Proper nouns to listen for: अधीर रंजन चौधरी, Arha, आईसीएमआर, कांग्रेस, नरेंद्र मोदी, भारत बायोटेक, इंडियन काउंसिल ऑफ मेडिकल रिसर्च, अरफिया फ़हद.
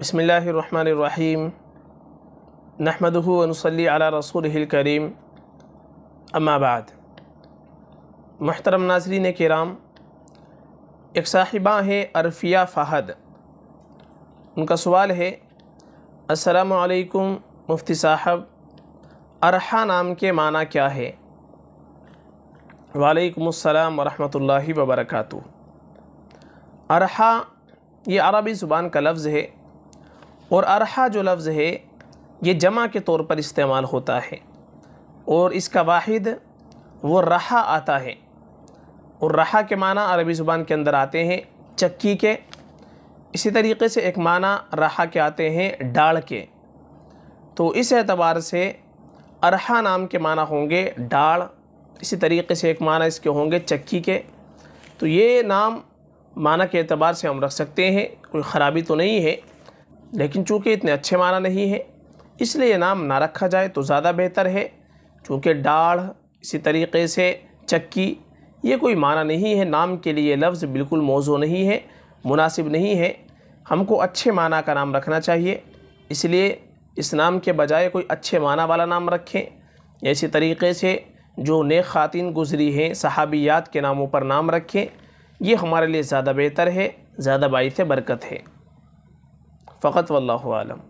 बिस्मिल्लाहिर्रहमानिर्रहीम नहमदुहु व नुसल्ली अला रसूलिहिल करीम अम्मा बाद। मुहतरम नाज़रीन किराम, एक साहिबा है अरफिया फ़हद। उनका सवाल है, अस्सलाम वालेकुम मुफ्ती साहब, अरहा नाम के माना क्या है? वालेकुम अस्सलाम व रहमतुल्लाहि व बरकातुहू। अरहा ये अरबी ज़ुबान का लफ्ज़ है और अरहा जो लफ्ज़ है ये जमा के तौर पर इस्तेमाल होता है और इसका वाहिद वो रहा आता है। और रहा के माना अरबी ज़ुबान के अंदर आते हैं चक्की के, इसी तरीके से एक माना रहा के आते हैं डाल के। तो इस एतबार से अरहा नाम के माना होंगे डाल, इसी तरीके से एक माना इसके होंगे चक्की के। तो ये नाम माना के एतबार से हम रख सकते हैं, कोई ख़राबी तो नहीं है, लेकिन चूँकि इतने अच्छे माना नहीं है इसलिए नाम ना रखा जाए तो ज़्यादा बेहतर है। चूँकि डाढ़, इसी तरीके से चक्की, ये कोई माना नहीं है नाम के लिए, लफ्ज़ बिल्कुल मौजू नहीं है, मुनासिब नहीं है। हमको अच्छे माना का नाम रखना चाहिए, इसलिए इस नाम के बजाय कोई अच्छे माना वाला नाम रखें। या इसी तरीके से जो नेक ख़ातिन गुज़री हैं सहाबियात के नामों पर नाम रखें, ये हमारे लिए ज़्यादा बेहतर है, ज़्यादा बाइस बरकत है। फ़कत वल्लाहु आलम।